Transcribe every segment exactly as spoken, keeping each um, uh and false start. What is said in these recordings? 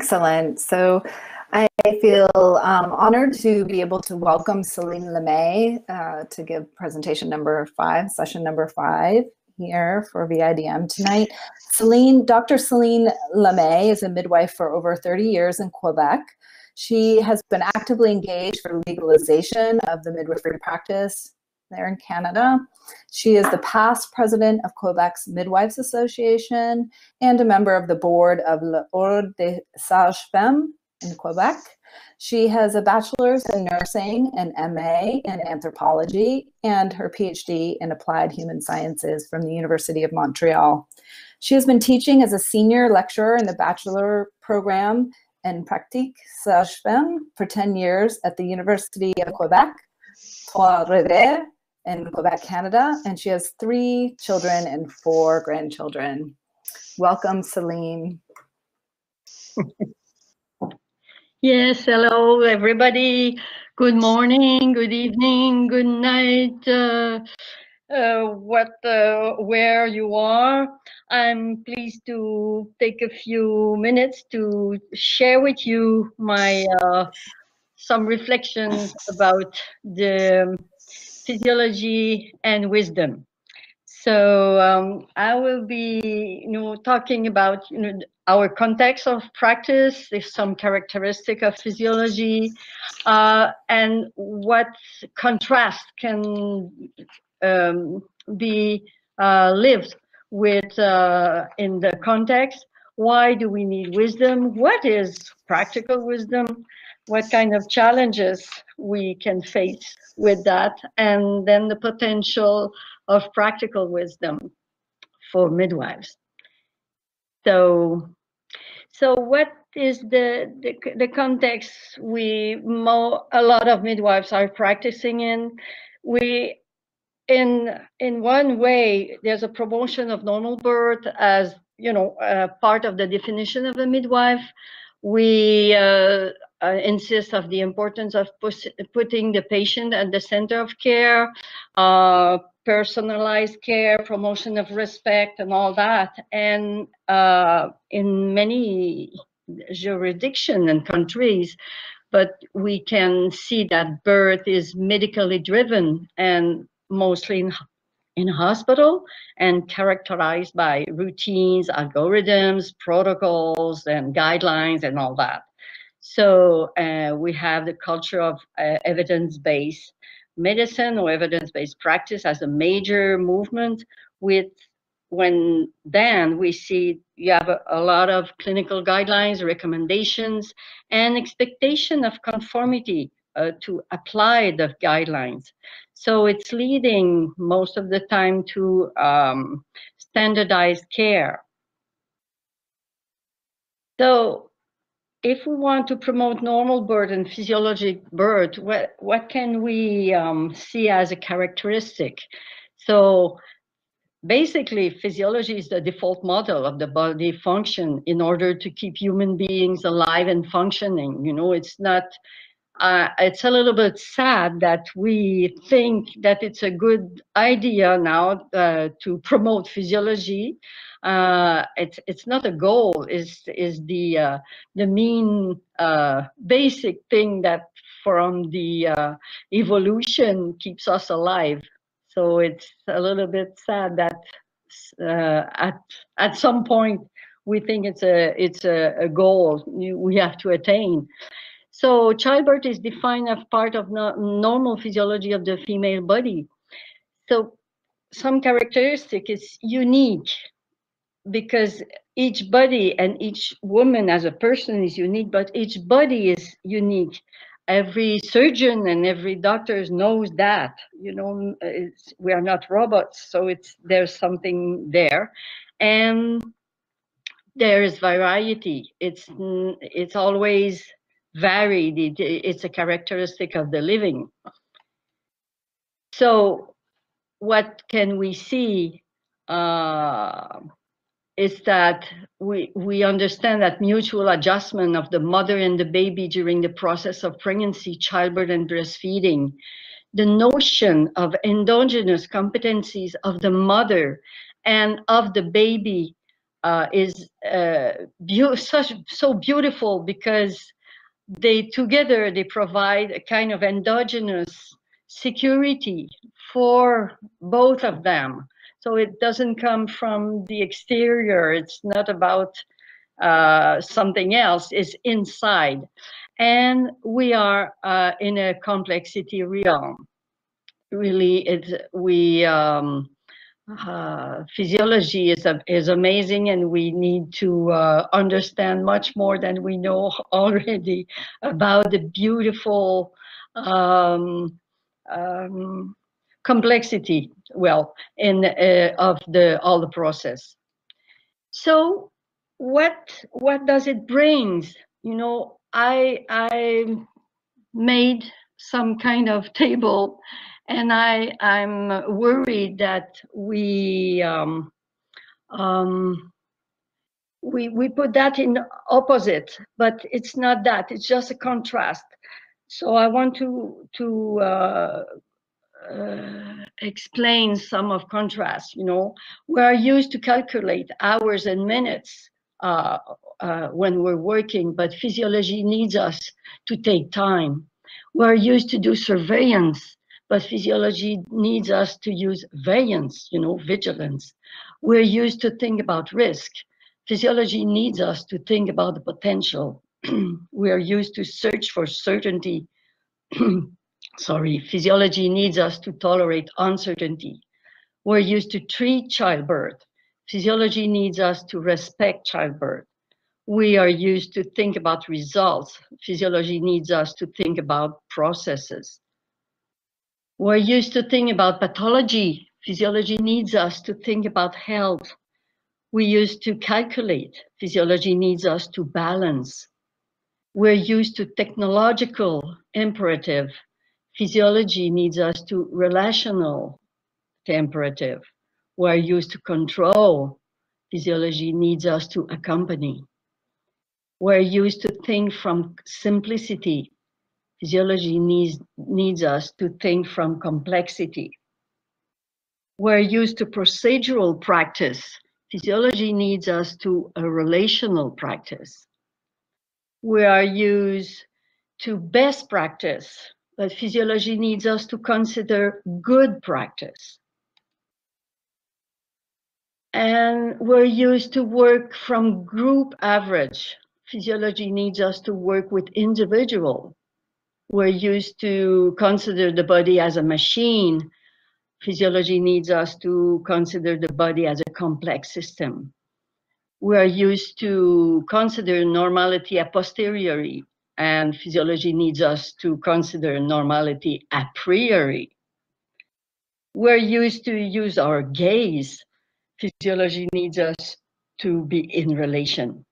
Excellent. So I feel um, honored to be able to welcome Céline LeMay uh, to give presentation number five, session number five here for V I D M tonight. Céline, Doctor Céline LeMay is a midwife for over thirty years in Quebec. She has been actively engaged for legalization of the midwifery practice there in Canada. She is the past president of Quebec's Midwives Association and a member of the board of L'Ordre des Sages Femmes in Quebec. She has a bachelor's in nursing, an M A in anthropology, and her P H D in applied human sciences from the University of Montreal. She has been teaching as a senior lecturer in the bachelor program in Pratique Sages Femmes for ten years at the University of Quebec, Trois-Rivières, in Quebec, Canada, and she has three children and four grandchildren. Welcome, Céline. Yes, hello, everybody. Good morning, good evening, good night, uh, uh, what, uh, where you are. I'm pleased to take a few minutes to share with you my uh, some reflections about the physiology and wisdom. So um, I will be, you know, talking about, you know, our context of practice, some characteristic of physiology, uh, and what contrast can um, be uh, lived with uh, in the context. Why do we need wisdom? What is practical wisdom? What kind of challenges we can face with that, and then the potential of practical wisdom for midwives. So, so what is the, the, the context we mo a lot of midwives are practicing in? We, in, in one way, there's a promotion of normal birth as, you know, uh, part of the definition of a midwife. We uh, Uh, insist on the importance of putting the patient at the center of care, uh, personalized care, promotion of respect, and all that. And uh, in many jurisdictions and countries, but we can see that birth is medically driven and mostly in in hospital and characterized by routines, algorithms, protocols, and guidelines, and all that. So uh, we have the culture of uh, evidence-based medicine or evidence-based practice as a major movement, with when then we see you have a, a lot of clinical guidelines, recommendations, and expectation of conformity uh, to apply the guidelines. So it's leading most of the time to um, standardized care. So if we want to promote normal birth and physiologic birth, what, what can we um, see as a characteristic? So basically, physiology is the default model of the body function in order to keep human beings alive and functioning. You know, it's not, uh, it's a little bit sad that we think that it's a good idea now uh, to promote physiology. Uh, it's it's not a goal. Is is the uh, the mean uh, basic thing that from the uh, evolution keeps us alive. So it's a little bit sad that uh, at at some point we think it's a it's a, a goal we have to attain. So childbirth is defined as part of no, normal physiology of the female body. So some characteristic is unique, because each body and each woman as a person is unique, but each body is unique. Every surgeon and every doctor knows that, you know, it's, we are not robots, so it's, there's something there. And there is variety. It's, it's always varied. It, it's a characteristic of the living. So what can we see? Uh, is that we, we understand that mutual adjustment of the mother and the baby during the process of pregnancy, childbirth, and breastfeeding. The notion of endogenous competencies of the mother and of the baby uh, is uh, be such so beautiful because they together they provide a kind of endogenous security for both of them. So it doesn't come from the exterior. It's not about uh, something else. It's inside. And we are uh, in a complexity realm. Really, it, we um, uh, physiology is, a, is amazing, and we need to uh, understand much more than we know already about the beautiful um, um, complexity, well, in uh, of the all the process. So, what what does it brings? You know, I I made some kind of table. And I, I'm worried that we, um, um, we we put that in opposite, but it's not that. It's just a contrast. So I want to to uh, uh, explain some of contrast. You know, we are used to calculate hours and minutes uh, uh, when we're working, but physiology needs us to take time. We are used to do surveillance. But physiology needs us to use variance, you know, vigilance. We're used to think about risk. Physiology needs us to think about the potential. We are used to search for certainty. Sorry, physiology needs us to tolerate uncertainty. We're used to treat childbirth. Physiology needs us to respect childbirth. We are used to think about results. Physiology needs us to think about processes. We're used to think about pathology. Physiology needs us to think about health. We used to calculate. Physiology needs us to balance. We're used to technological imperative. Physiology needs us to relational imperative. We're used to control. Physiology needs us to accompany. We're used to think from simplicity. Physiology needs, needs us to think from complexity. We're used to procedural practice. Physiology needs us to a relational practice. We are used to best practice, but physiology needs us to consider good practice. And we're used to work from group average. Physiology needs us to work with individual. We're used to consider the body as a machine. Physiology needs us to consider the body as a complex system. We are used to consider normality a posteriori, and physiology needs us to consider normality a priori. We're used to use our gaze. Physiology needs us to be in relation.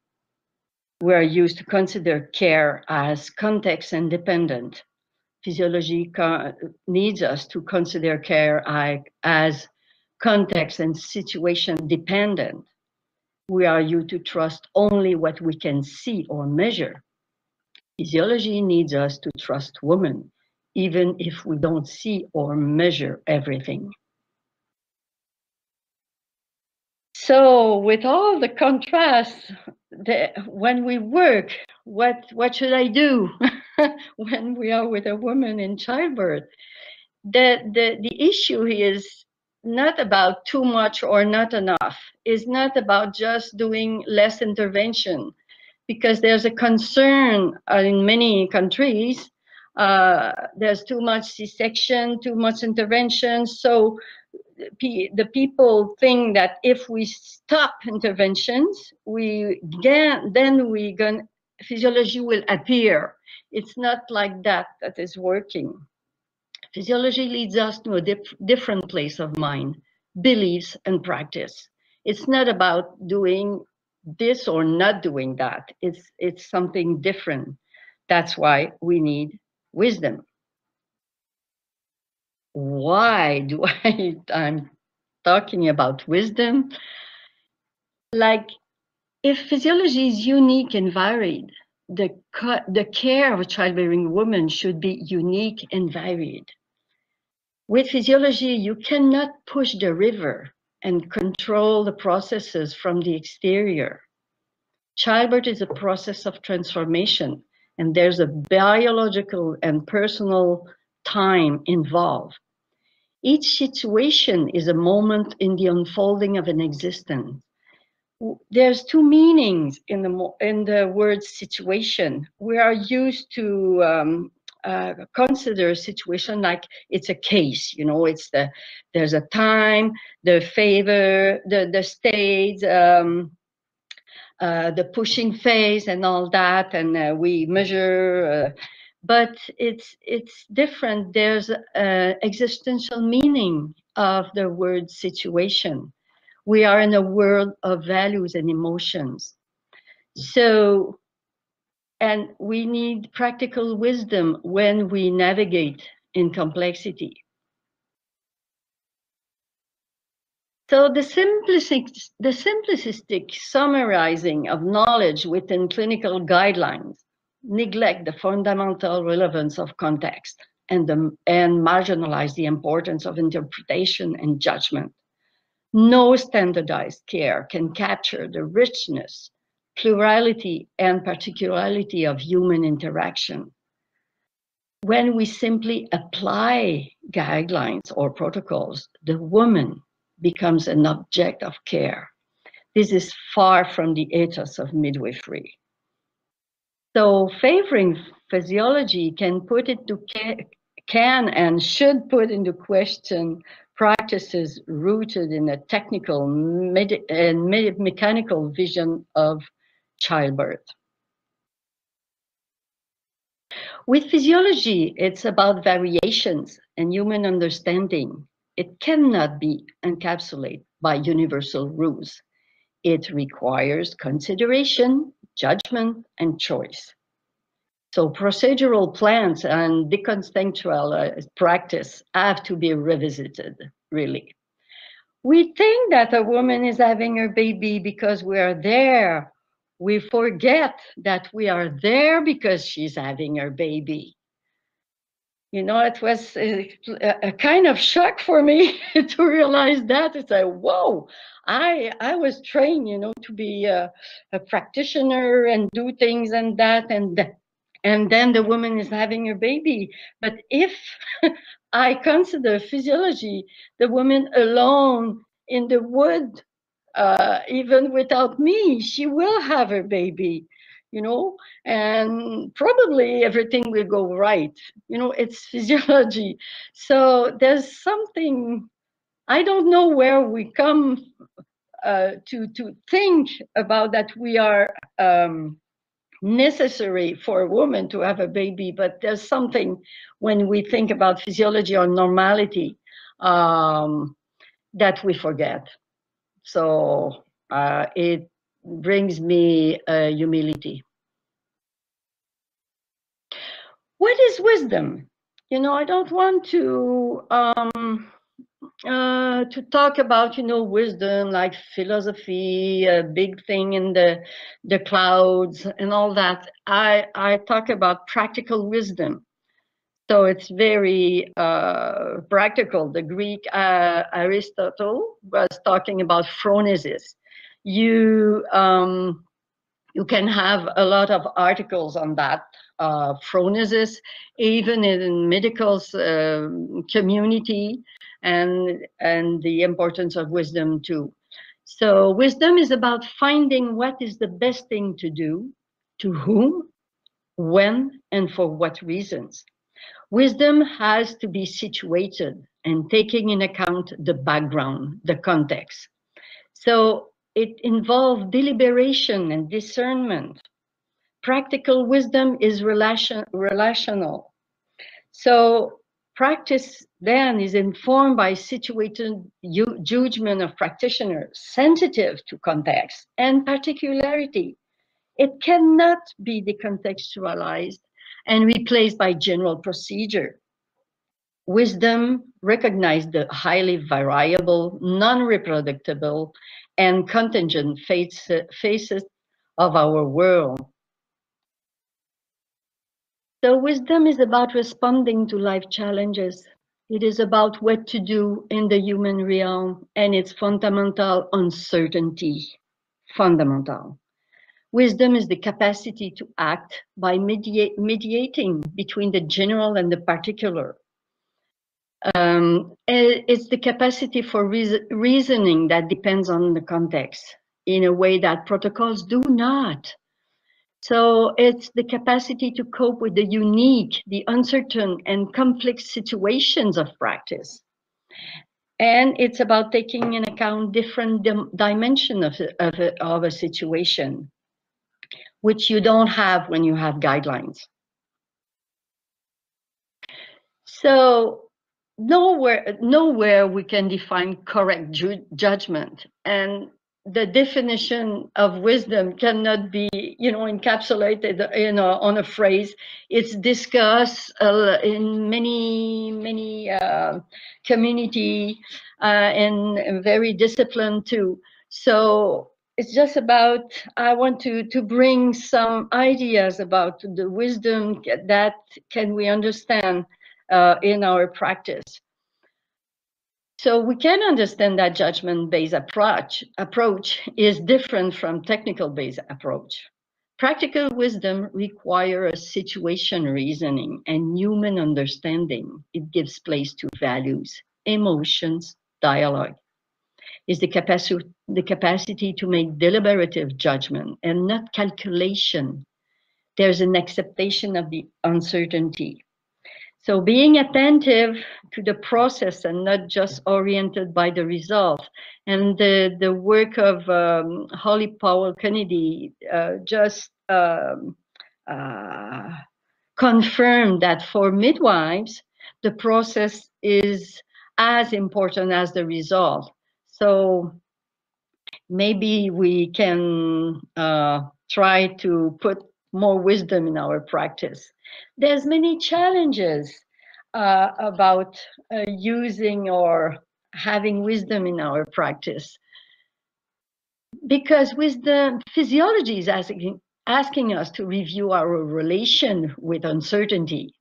We are used to consider care as context independent. Physiology needs us to consider care as context and situation dependent. We are used to trust only what we can see or measure. Physiology needs us to trust women, even if we don't see or measure everything. So with all the contrasts, the, when we work, what, what should I do when we are with a woman in childbirth? The, the, the issue is not about too much or not enough. It's not about just doing less intervention, because there's a concern in many countries. Uh, there's too much C-section, too much intervention. So the people think that if we stop interventions, we then then we gonna, physiology will appear. It's not like that that is working. Physiology leads us to a dif different place of mind, beliefs and practice. It's not about doing this or not doing that. It's it's something different. That's why we need wisdom. Why do I, I'm talking about wisdom? Like, if physiology is unique and varied, the, the care of a childbearing woman should be unique and varied. With physiology, you cannot push the river. and control the processes from the exterior. Childbirth is a process of transformation, and there's a biological and personal time involved. Each situation is a moment in the unfolding of an existence. There's two meanings in the, in the word situation. We are used to um, uh, consider a situation like it's a case, you know, it's the, there's a time, the favor, the, the stage, um, uh, the pushing phase and all that, and uh, we measure, uh, but it's, it's different. There's an existential meaning of the word situation. We are in a world of values and emotions. So, and we need practical wisdom when we navigate in complexity. So the simplistic, the simplistic summarizing of knowledge within clinical guidelines neglect the fundamental relevance of context and, the, and marginalize the importance of interpretation and judgment. No standardized care can capture the richness, plurality, and particularity of human interaction. When we simply apply guidelines or protocols, the woman becomes an object of care. This is far from the ethos of midwifery. So favoring physiology can put it to can and should put into question practices rooted in a technical med and med mechanical vision of childbirth. With physiology, it's about variations and human understanding. It cannot be encapsulated by universal rules. It requires consideration, judgment, and choice. So procedural plans and deconstructual uh, practice have to be revisited, really. We think that a woman is having her baby because we are there. We forget that we are there because she's having her baby. You know, it was a, a kind of shock for me to realize that. It's like, whoa, I, I was trained, you know, to be a, a practitioner and do things and that and that. And then the woman is having her baby. But if I consider physiology, the woman alone in the wood, uh, even without me, she will have her baby, you know, and probably everything will go right. You know, it's physiology. So there's something, I don't know where we come uh, to, to think about that we are, um, necessary for a woman to have a baby, but there's something when we think about physiology or normality um, that we forget. So uh, it brings me uh, humility. What is wisdom? You know, I don't want to um, uh, to talk about, you know, wisdom like philosophy, a big thing in the the clouds and all that. I I talk about practical wisdom, so it's very uh, practical. The Greek uh, Aristotle was talking about phronesis. You um, you can have a lot of articles on that. Uh, phronesis, even in medical uh, community, and and the importance of wisdom too. So wisdom is about finding what is the best thing to do, to whom, when, and for what reasons. Wisdom has to be situated and taking in account the background, the context. So it involves deliberation and discernment. Practical wisdom is relation, relational. So practice then is informed by situated judgment of practitioners, sensitive to context and particularity. It cannot be decontextualized and replaced by general procedure. Wisdom recognizes the highly variable, non-reproducible, and contingent phases of our world. So wisdom is about responding to life challenges It is about what to do in the human realm and its fundamental uncertainty. Fundamental. Wisdom is the capacity to act by mediate, mediating between the general and the particular. Um, it's the capacity for reason, reasoning that depends on the context in a way that protocols do not. So it's the capacity to cope with the unique, the uncertain, and complex situations of practice. And it's about taking into account different dim dimensions of, of, a, of a situation, which you don't have when you have guidelines. So nowhere, nowhere we can define correct ju judgment. And the definition of wisdom cannot be, you know, encapsulated, you know, on a phrase. It's discussed uh, in many, many uh, community uh, and, and very disciplined too. So it's just about, I want to, to bring some ideas about the wisdom that can we understand uh, in our practice. So we can understand that judgment-based approach, approach is different from technical-based approach. Practical wisdom requires a situation reasoning and human understanding. It gives place to values, emotions, dialogue. It's the capacity, the capacity to make deliberative judgment and not calculation. There's an acceptation of the uncertainty. So being attentive to the process and not just oriented by the result. And the, the work of um, Holly Powell Kennedy uh, just um, uh, confirmed that for midwives, the process is as important as the result. So maybe we can uh, try to put more wisdom in our practice. There's many challenges uh, about uh, using or having wisdom in our practice, because wisdom physiology is asking, asking us to review our relation with uncertainty.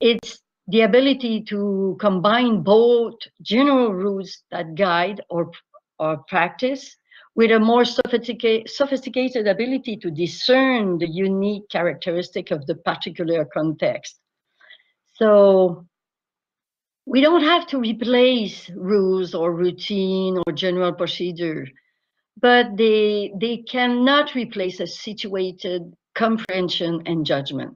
It's the ability to combine both general rules that guide or, or practice with a more sophisticated ability to discern the unique characteristic of the particular context. So we don't have to replace rules or routine or general procedure, but they, they cannot replace a situated comprehension and judgment.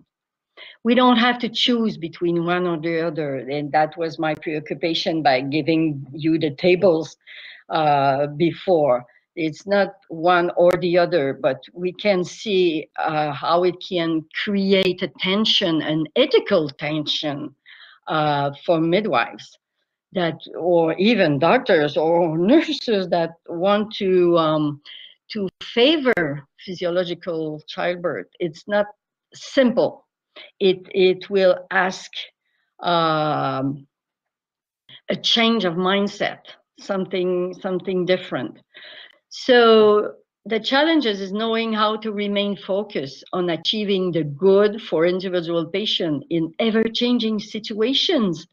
We don't have to choose between one or the other, and that was my preoccupation by giving you the tables uh, before. It's not one or the other, but we can see uh, how it can create a tension, an ethical tension uh, for midwives that, or even doctors or nurses that want to, um, to favor physiological childbirth. It's not simple. It, it will ask um, a change of mindset, something, something different. So the challenges is knowing how to remain focused on achieving the good for individual patient in ever-changing situations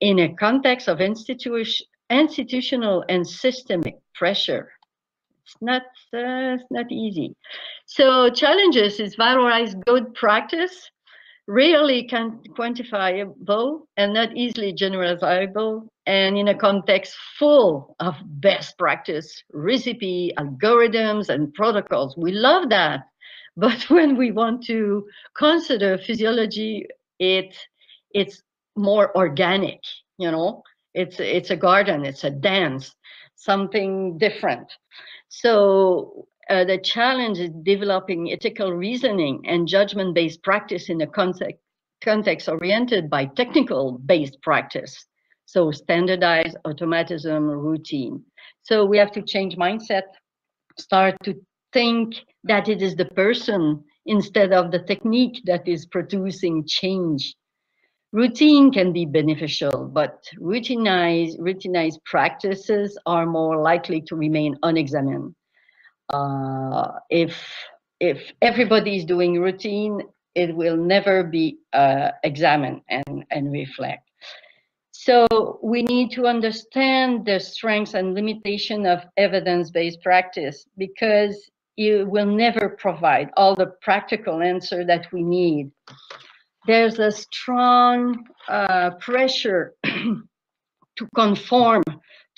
in a context of institution, institutional and systemic pressure. It's not, uh, it's not easy. So challenges is valorize good practice, rarely quantifiable and not easily generalizable, and in a context full of best practice, recipe, algorithms, and protocols. We love that, but when we want to consider physiology, it, it's more organic, you know? It's, it's a garden, it's a dance, something different. So uh, the challenge is developing ethical reasoning and judgment-based practice in a context, context oriented by technical-based practice. So standardized automatism routine. So we have to change mindset, start to think that it is the person instead of the technique that is producing change. Routine can be beneficial, but routinized, routinized practices are more likely to remain unexamined. Uh, if, if everybody is doing routine, it will never be uh, examined and, and reflect. So we need to understand the strengths and limitations of evidence-based practice, because it will never provide all the practical answer that we need. There's a strong uh, pressure to conform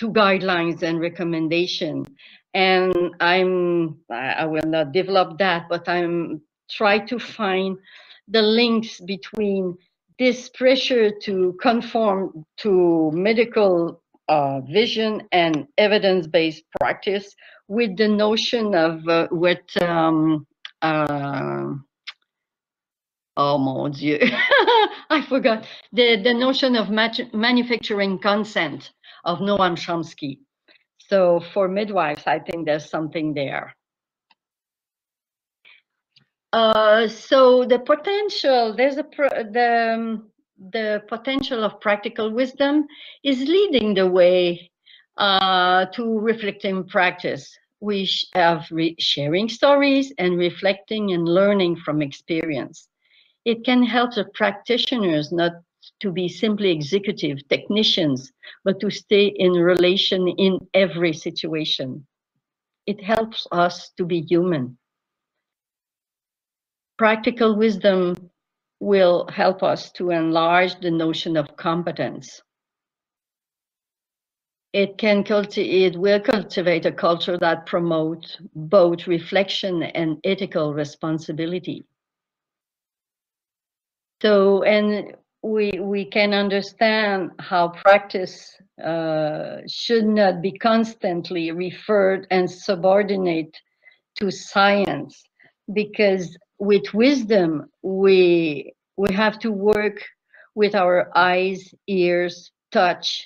to guidelines and recommendations. And I'm, I will not develop that, but I'm trying to find the links between this pressure to conform to medical uh, vision and evidence-based practice with the notion of uh, what, um, uh, oh mon Dieu, I forgot, the, the notion of manufacturing consent of Noam Chomsky. So for midwives, I think there's something there. Uh, so the potential, there's a pro the, um, the potential of practical wisdom is leading the way uh, to reflecting practice. We sh have re sharing stories and reflecting and learning from experience. It can help the practitioners not to be simply executive technicians, but to stay in relation in every situation. It helps us to be human. Practical wisdom will help us to enlarge the notion of competence. It can cultivate, it will cultivate a culture that promotes both reflection and ethical responsibility. So, and we, we can understand how practice uh, should not be constantly referred and subordinate to science, because with wisdom, we we have to work with our eyes, ears, touch,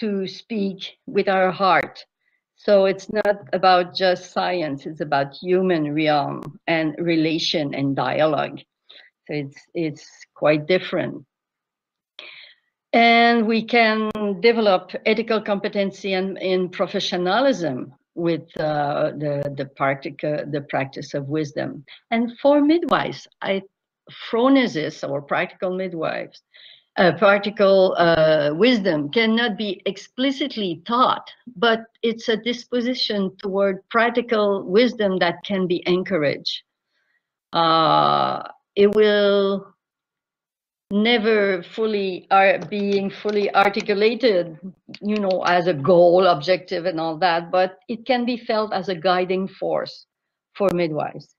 to speak with our heart. So it's not about just science, it's about human realm and relation and dialogue. So it's, it's quite different. And we can develop ethical competency and in professionalism with uh, the the practice the practice of wisdom. And for midwives, I phronesis or practical midwives, uh, practical uh, wisdom cannot be explicitly taught, but it's a disposition toward practical wisdom that can be encouraged. Uh, it will never fully are being fully articulated, you know, as a goal, objective and all that, but it can be felt as a guiding force for midwives.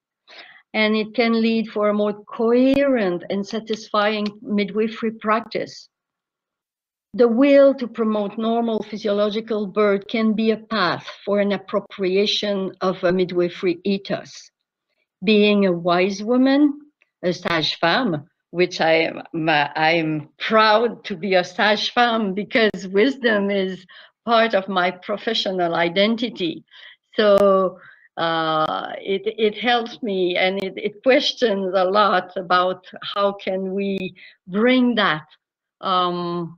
And it can lead for a more coherent and satisfying midwifery practice. The will to promote normal physiological birth can be a path for an appropriation of a midwifery ethos. Being a wise woman, a sage femme, which I I'm proud to be a sage femme, because wisdom is part of my professional identity. So uh, it, it helps me, and it, it questions a lot about how can we bring that um,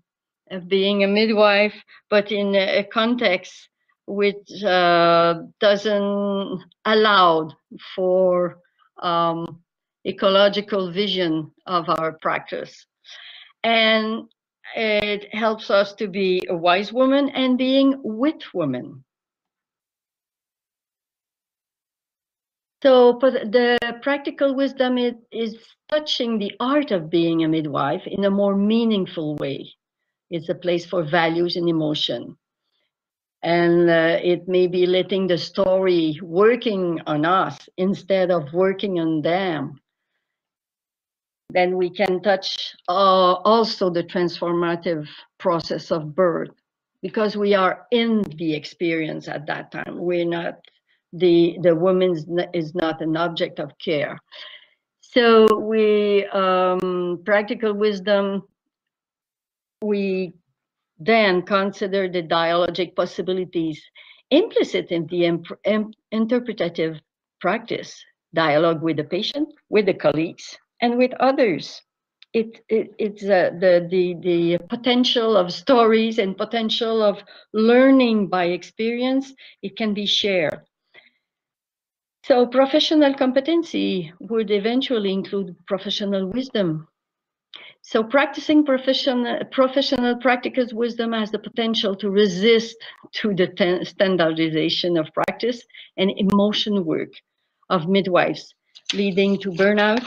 being a midwife, but in a context which uh, doesn't allow for um, ecological vision of our practice. And it helps us to be a wise woman and being with women. So the practical wisdom is, is touching the art of being a midwife in a more meaningful way. It's a place for values and emotion. And uh, it may be letting the story working on us instead of working on them. Then we can touch uh, also the transformative process of birth, because we are in the experience at that time. We're not, the, the woman is not an object of care. So we, um, practical wisdom, we then consider the dialogic possibilities implicit in the imp imp interpretative practice, dialogue with the patient, with the colleagues, and with others. It, it, it's uh, the, the, the potential of stories and potential of learning by experience. It can be shared. So professional competency would eventually include professional wisdom, So practicing professional, professional practical wisdom has the potential to resist to the standardization of practice and emotion work of midwives, leading to burnout,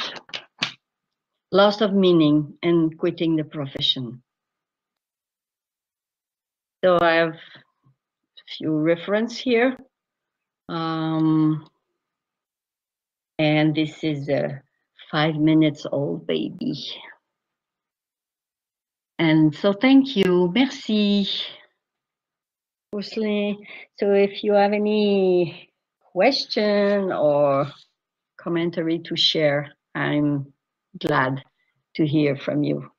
loss of meaning, and quitting the profession. So I have a few references here. Um, and this is a five minutes old baby. And so thank you, merci. So if you have any question or commentary to share, I'm glad to hear from you.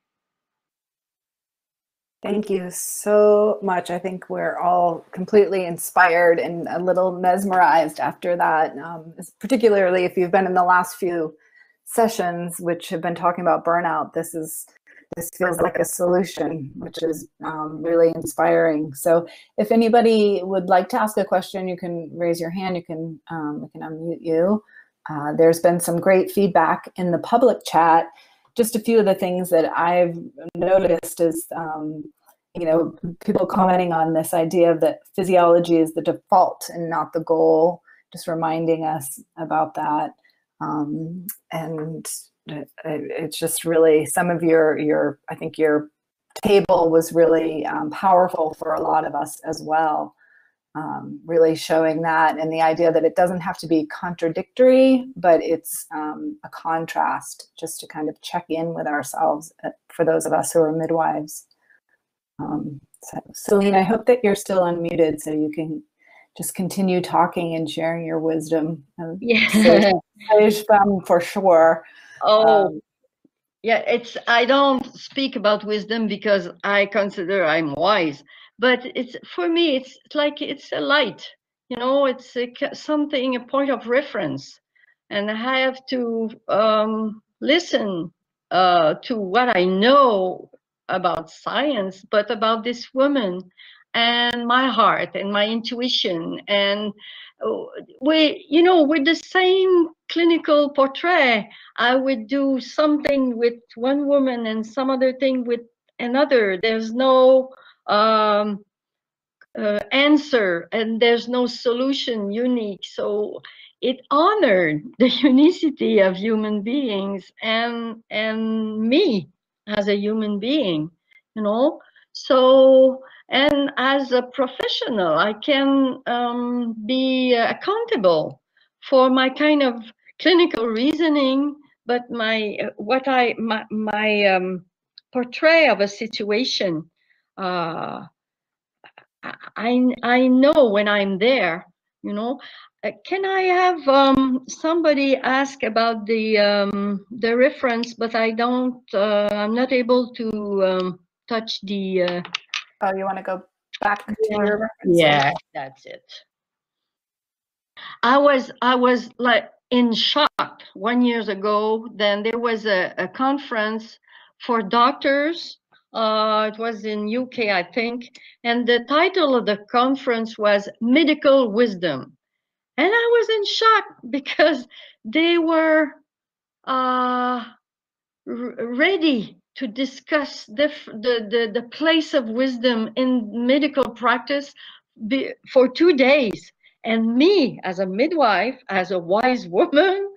Thank you so much. I think we're all completely inspired and a little mesmerized after that, um, particularly if you've been in the last few sessions, which have been talking about burnout. This is This feels like a solution, which is um, really inspiring. So if anybody would like to ask a question, you can raise your hand, you can, um, we can unmute you. Uh, there's been some great feedback in the public chat. Just a few of the things that I've noticed is, um, you know, people commenting on this idea that physiology is the default and not the goal, just reminding us about that. Um, and it's just really some of your your I think your table was really um, powerful for a lot of us as well, um, really showing that, and the idea that it doesn't have to be contradictory, but it's um, a contrast, just to kind of check in with ourselves for those of us who are midwives. um, so Céline, I hope that you're still unmuted so you can just continue talking and sharing your wisdom. Yeah, for sure. Oh, um, yeah, it's, I don't speak about wisdom because I consider I'm wise, but it's, for me, it's like, it's a light, you know, it's a, something, a point of reference, and I have to um, listen uh, to what I know about science, but about this woman and my heart and my intuition. And we, you know, with the same clinical portrait, I would do something with one woman and some other thing with another. There's no um, uh, answer and there's no solution unique. So it honored the unicity of human beings and and me as a human being, you know. So, and as a professional, I can um, be accountable for my kind of clinical reasoning, but my what I my, my um, portrayal of a situation, uh, I I know when I'm there, you know. Can I have um, somebody ask about the um, the reference? But I don't. Uh, I'm not able to um, touch the. Uh, Oh, you want to go back to your reference? Yeah, that's it. I was I was like in shock one years ago. Then there was a, a conference for doctors. Uh, it was in U K, I think, and the title of the conference was Medical Wisdom, and I was in shock because they were uh, ready to discuss the, the, the, the place of wisdom in medical practice be, for two days. And me, as a midwife, as a wise woman,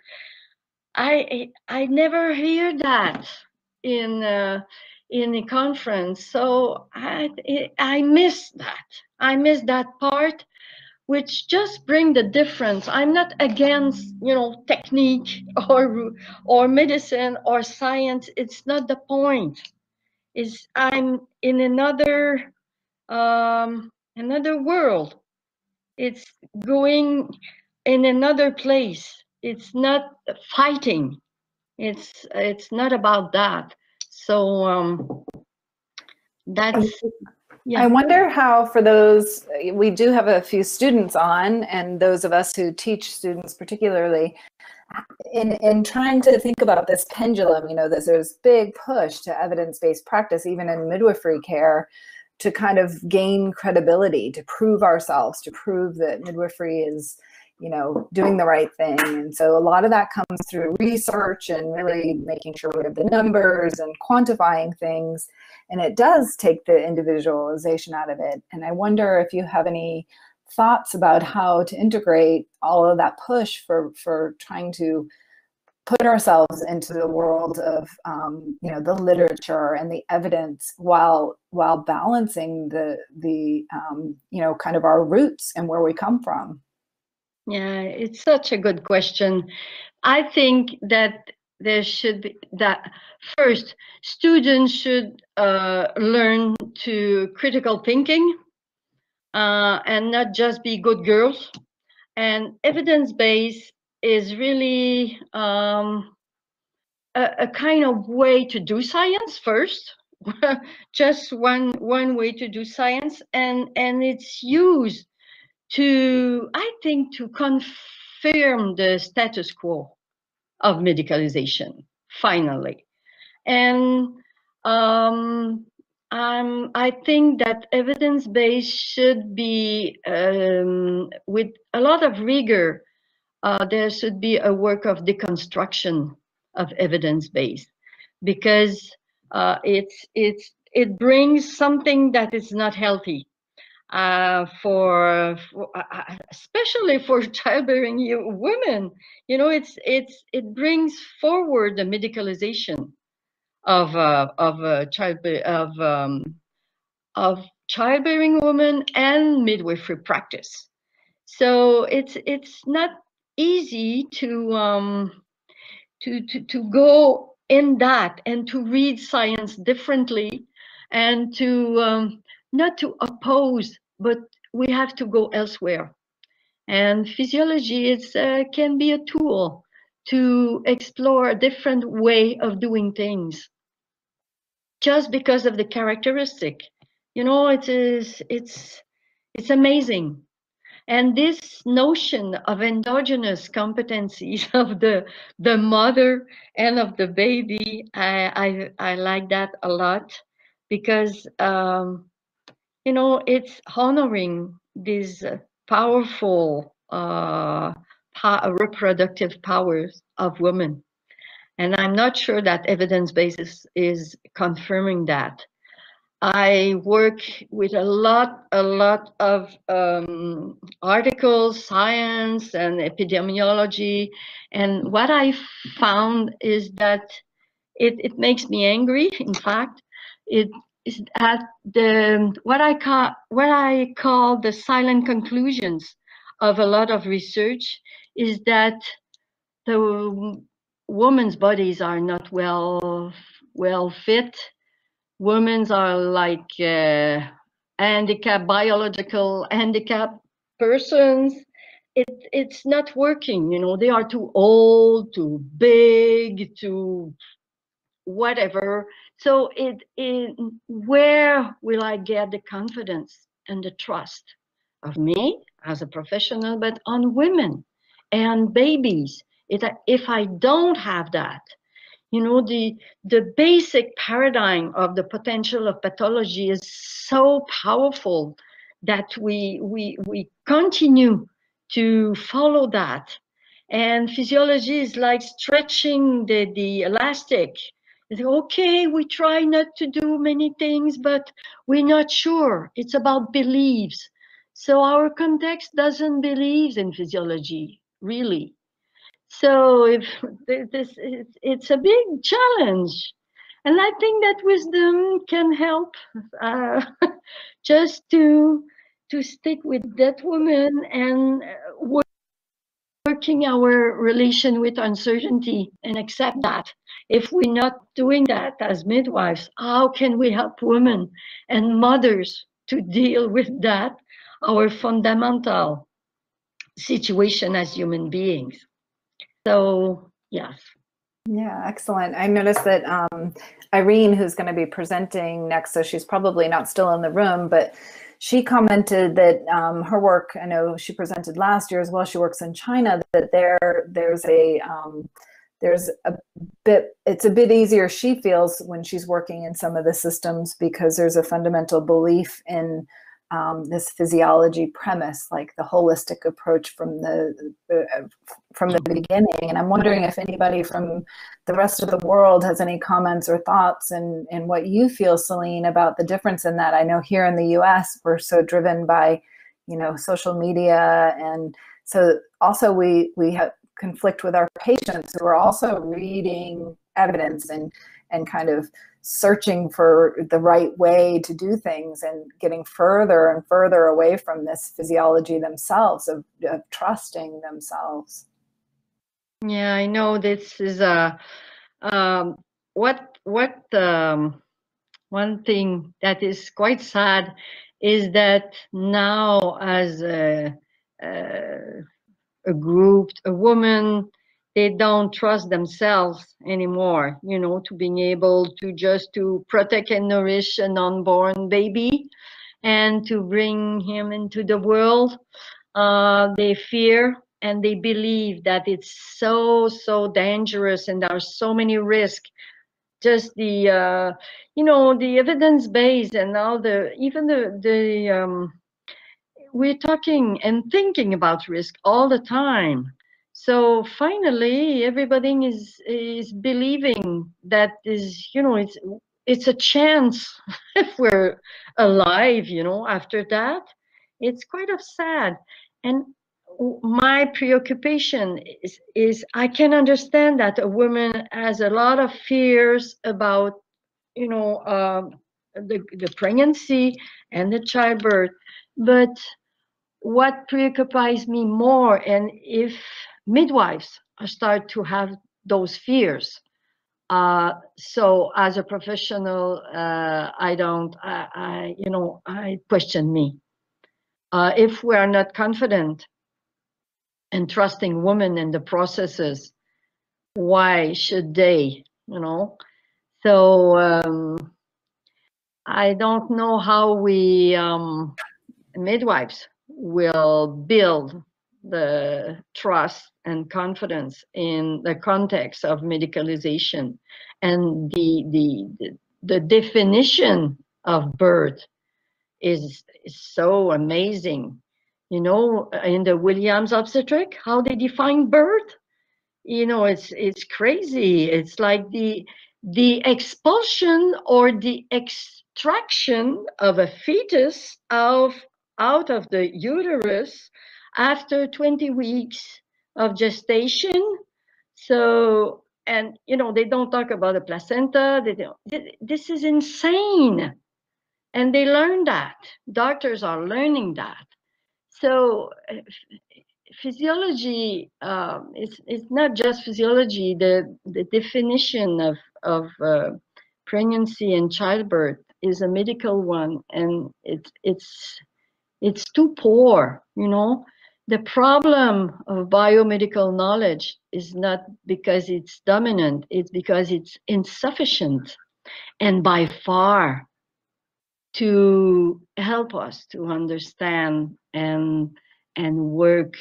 I, I never hear that in, uh, in a conference. So I, I miss that. I miss that part, which just bring the difference. I'm not against, you know, technique or or medicine or science. It's not the point. Is I'm in another um, another world. It's going in another place. It's not fighting. It's it's not about that. So um, that's. Yeah. I wonder how, for those, we do have a few students on, and those of us who teach students particularly, in, in trying to think about this pendulum, you know, that there's big push to evidence-based practice, even in midwifery care, to kind of gain credibility, to prove ourselves, to prove that midwifery is, you know, doing the right thing. And so a lot of that comes through research and really making sure we have the numbers and quantifying things. And it does take the individualization out of it. And I wonder if you have any thoughts about how to integrate all of that push for, for trying to put ourselves into the world of, um, you know, the literature and the evidence while, while balancing the, the um, you know, kind of our roots and where we come from. Yeah, it's such a good question. I think that there should be that first, students should uh, learn to critical thinking uh, and not just be good girls. And evidence-based is really um, a, a kind of way to do science first, just one, one way to do science, and, and it's used to, I think, to confirm the status quo of medicalization, finally. And um, um, I think that evidence-based should be, um, with a lot of rigor, uh, there should be a work of deconstruction of evidence-based, because uh, it's, it's, it brings something that is not healthy. Uh, for, for uh, especially for childbearing women, you know, it's it's it brings forward the medicalization of uh, of uh, child of um, of childbearing women and midwifery practice. So it's it's not easy to um, to to to go in that and to read science differently and to um, not to oppose, but we have to go elsewhere. And physiology is, uh, can be a tool to explore a different way of doing things just because of the characteristic. You know, it is, it's, it's amazing. And this notion of endogenous competencies of the, the mother and of the baby, I, I, I like that a lot because, um, you know, it's honoring these powerful uh, reproductive powers of women. And I'm not sure that evidence-based is, is confirming that. I work with a lot, a lot of um, articles, science and epidemiology. And what I found is that it, it makes me angry, in fact. It is at the what I call what I call the silent conclusions of a lot of research is that the women's bodies are not well well fit. Women's are like uh, handicapped, biological handicapped persons. It it's not working. You know, they are too old, too big, too whatever. So it, it, where will I get the confidence and the trust of me as a professional, but on women and babies? It, if I don't have that, you know, the, the basic paradigm of the potential of pathology is so powerful that we, we, we continue to follow that. And physiology is like stretching the, the elastic. Okay, we try not to do many things, but we're not sure. It's about beliefs. So our context doesn't believe in physiology, really. So if this, it's a big challenge. And I think that wisdom can help uh, just to, to stick with that woman and working our relation with uncertainty and accept that. If we're not doing that as midwives, how can we help women and mothers to deal with that, our fundamental situation as human beings? So, yes. Yeah, excellent. I noticed that um, Irene, who's going to be presenting next, so she's probably not still in the room, but she commented that um, her work, I know she presented last year as well, she works in China, that there, there's a... Um, There's a bit, it's a bit easier, she feels, when she's working in some of the systems because there's a fundamental belief in um, this physiology premise, like the holistic approach from the uh, from the beginning. And I'm wondering if anybody from the rest of the world has any comments or thoughts, and and what you feel, Céline, about the difference in that. I know here in the U S we're so driven by, you know, social media, and so also we we have conflict with our patients who are also reading evidence and and kind of searching for the right way to do things and getting further and further away from this physiology themselves, of, of trusting themselves. Yeah, I know this is a um, what what um, one thing that is quite sad is that now as a, a, a group, a woman, they don't trust themselves anymore, you know, to being able to just to protect and nourish an unborn baby and to bring him into the world. Uh, they fear and they believe that it's so, so dangerous and there are so many risks. Just the, uh, you know, the evidence base and now the, even the, the um, we're talking and thinking about risk all the time. So finally, everybody is is believing that is, you know, it's it's a chance if we're alive, you know, after that. It's quite sad. And my preoccupation is, is I can understand that a woman has a lot of fears about, you know, uh, the, the pregnancy and the childbirth. But what preoccupies me more, and if midwives start to have those fears. Uh, so as a professional, uh, I don't, I, I, you know, I question me. Uh, if we are not confident and trusting women in the processes, why should they, you know? So um, I don't know how we um, midwives will build the trust and confidence in the context of medicalization and the the the definition of birth is, is so amazing. You know, in the Williams Obstetrics, how they define birth, you know, it's it's crazy. It's like the the expulsion or the extraction of a fetus of out of the uterus after twenty weeks of gestation. So, and you know, they don't talk about the placenta. They don't, this is insane. And they learn that. Doctors are learning that. So uh, physiology, um, it's, it's not just physiology, the, the definition of, of uh, pregnancy and childbirth is a medical one. And it, it's, it's too poor, you know. The problem of biomedical knowledge is not because it's dominant, it's because it's insufficient and by far to help us to understand and, and work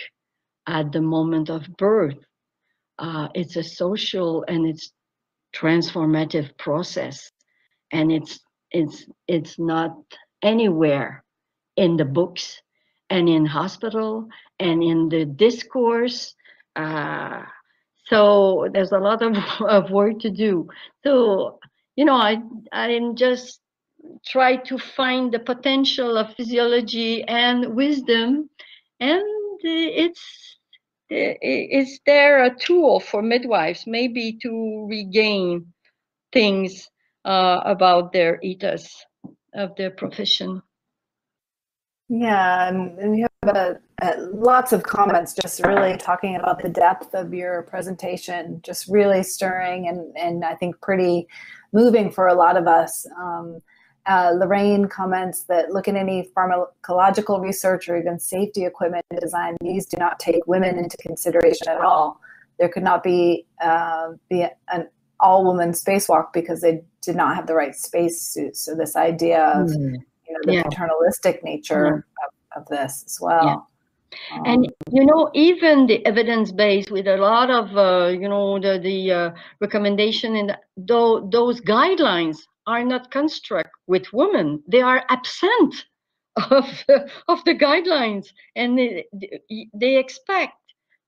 at the moment of birth. Uh, it's a social and it's transformative process, and it's, it's, it's not anywhere in the books and in hospital and in the discourse. Uh, so there's a lot of, of work to do. So, you know, I, I just try to find the potential of physiology and wisdom, and it's, is there a tool for midwives maybe to regain things uh, about their ethos of their profession? Yeah, and we have a, a, lots of comments just really talking about the depth of your presentation, just really stirring and, and I think pretty moving for a lot of us. Um, uh, Lorraine comments that look at any pharmacological research or even safety equipment design, these do not take women into consideration at all. There could not be, uh, be an all-woman spacewalk because they did not have the right spacesuit. So this idea of mm. You know, the yeah. paternalistic nature yeah. of, of this as well. Yeah. Um, and, you know, even the evidence base with a lot of, uh, you know, the, the uh, recommendation and those guidelines are not construct with women. They are absent of, of the guidelines, and they, they expect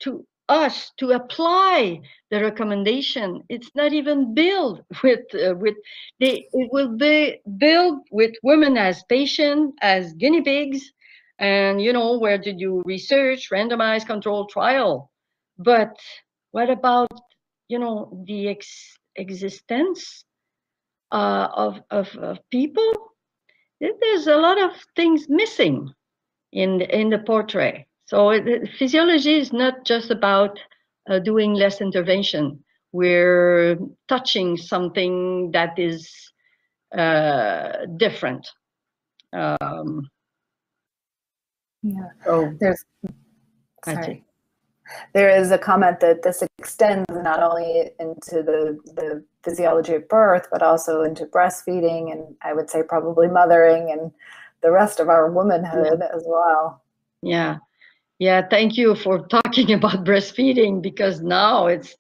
to us to apply the recommendation. It's not even built with uh, with they it will be built with women as patients, as guinea pigs, and you know, where to do research, randomized control trial. But what about, you know, the ex existence uh, of, of of people? There's a lot of things missing in in the portrait. So it, physiology is not just about uh, doing less intervention. We're touching something that is uh, different. Um, yeah. So there's sorry. There is a comment that this extends not only into the, the physiology of birth, but also into breastfeeding, and I would say probably mothering and the rest of our womanhood yeah. as well. Yeah. Yeah, thank you for talking about breastfeeding, because now it's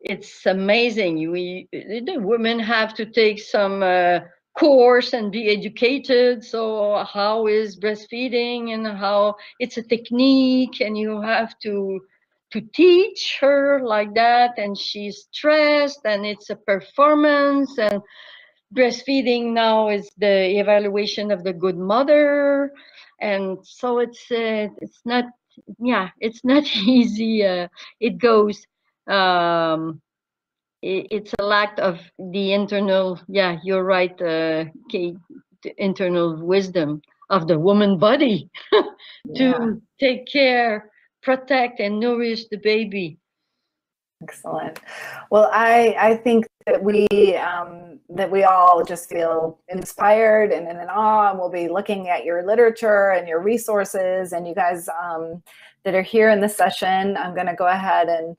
it's amazing. We the women have to take some uh, course and be educated. So how is breastfeeding, and how it's a technique, and you have to to teach her like that, and she's stressed, and it's a performance, and breastfeeding now is the evaluation of the good mother, and so it's uh, it's not. Yeah, it's not easy. Uh, it goes. Um, it, it's a lack of the internal. Yeah, you're right, uh, Kate. The internal wisdom of the woman body to yeah. take care, protect, and nourish the baby. Excellent. Well, I I think that we um, that we all just feel inspired and in awe, and we'll be looking at your literature and your resources. And you guys um, that are here in this session, I'm going to go ahead and